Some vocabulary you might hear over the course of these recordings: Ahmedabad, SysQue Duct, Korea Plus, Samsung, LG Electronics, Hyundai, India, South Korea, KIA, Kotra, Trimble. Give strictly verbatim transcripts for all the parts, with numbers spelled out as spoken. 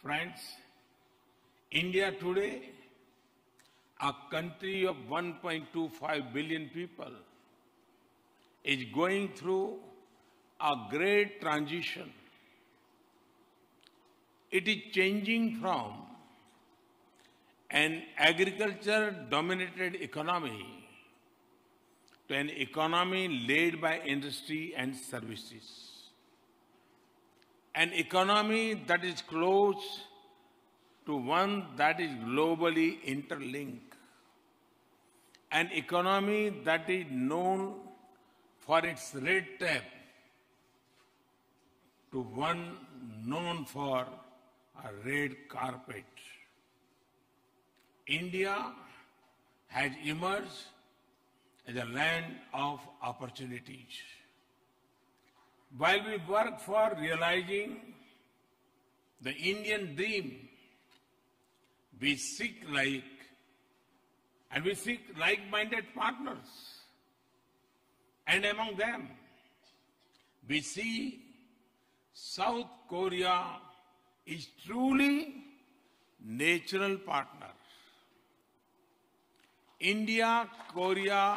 Friends, India today, a country of one point two five billion people, is going through a great transition. It is changing from an agriculture-dominated economy to an economy led by industry and services. An economy that is close to one that is globally interlinked. An economy that is known for its red tape to one known for a red carpet. India has emerged as a land of opportunities. While we work for realizing the Indian dream, we seek like, and we seek like-minded partners. And among them, we see South Korea is truly natural partner. India, Korea,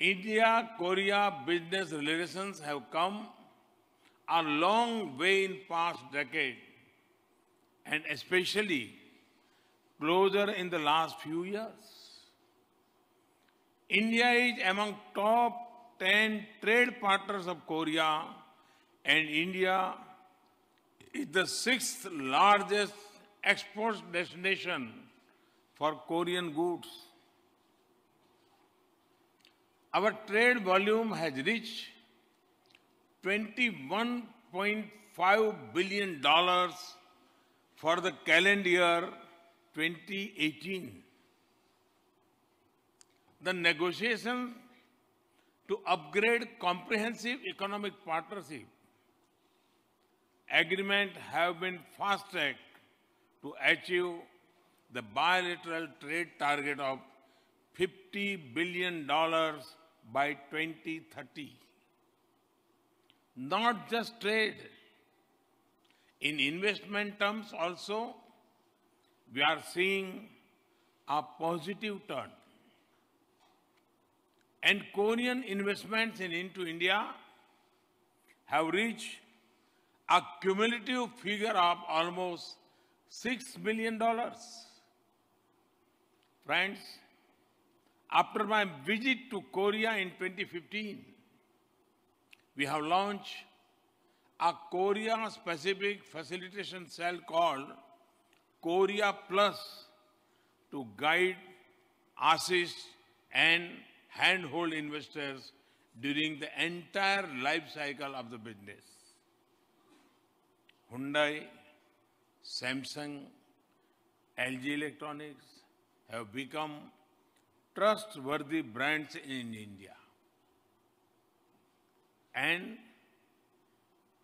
India-Korea business relations have come a long way in past decade, and especially closer in the last few years. India is among top ten trade partners of Korea, and India is the sixth largest export destination for Korean goods. Our trade volume has reached twenty-one point five billion dollars for the calendar year twenty eighteen. The negotiation to upgrade comprehensive economic partnership agreement have been fast-tracked to achieve the bilateral trade target of fifty billion dollars by twenty thirty. Not just trade. In investment terms also, we are seeing a positive turn. And Korean investments in, into India have reached a cumulative figure of almost six million dollars. Friends, after my visit to Korea in twenty fifteen, we have launched a Korea-specific facilitation cell called Korea Plus to guide, assist and handhold investors during the entire life cycle of the business. Hyundai, Samsung, L G Electronics have become trustworthy brands in India. And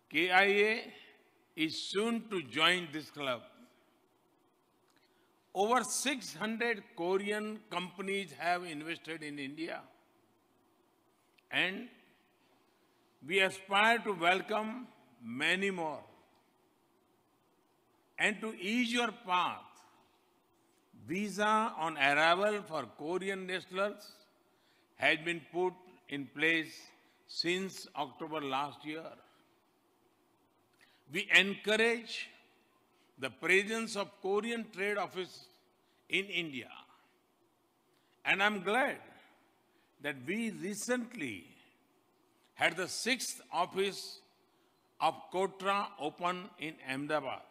K I A is soon to join this club. Over six hundred Korean companies have invested in India. And we aspire to welcome many more. And to ease your path, visa on arrival for Korean nationals has been put in place since October last year. We encourage the presence of Korean Trade Office in India. And I'm glad that we recently had the sixth office of Kotra open in Ahmedabad.